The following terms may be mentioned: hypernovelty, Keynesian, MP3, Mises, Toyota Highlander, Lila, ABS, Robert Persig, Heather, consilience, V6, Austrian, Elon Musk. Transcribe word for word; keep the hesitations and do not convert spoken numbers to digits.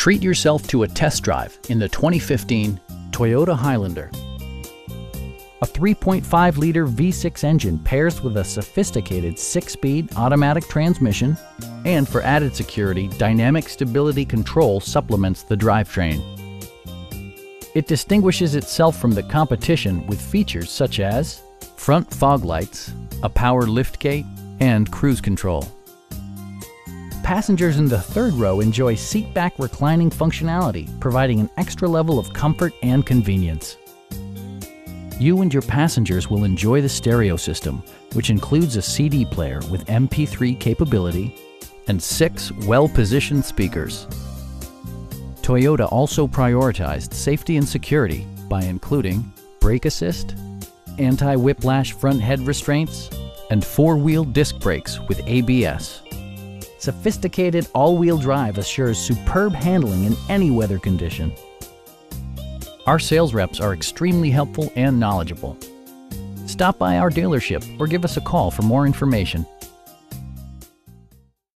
Treat yourself to a test drive in the twenty fifteen Toyota Highlander. A three point five liter V six engine pairs with a sophisticated six-speed automatic transmission, and for added security, dynamic stability control supplements the drivetrain. It distinguishes itself from the competition with features such as front fog lights, a power liftgate, and cruise control. Passengers in the third row enjoy seatback reclining functionality, providing an extra level of comfort and convenience. You and your passengers will enjoy the stereo system, which includes a C D player with M P three capability and six well-positioned speakers. Toyota also prioritized safety and security by including brake assist, anti-whiplash front head restraints, and four-wheel disc brakes with A B S. Sophisticated all-wheel drive assures superb handling in any weather condition. Our sales reps are extremely helpful and knowledgeable. Stop by our dealership or give us a call for more information.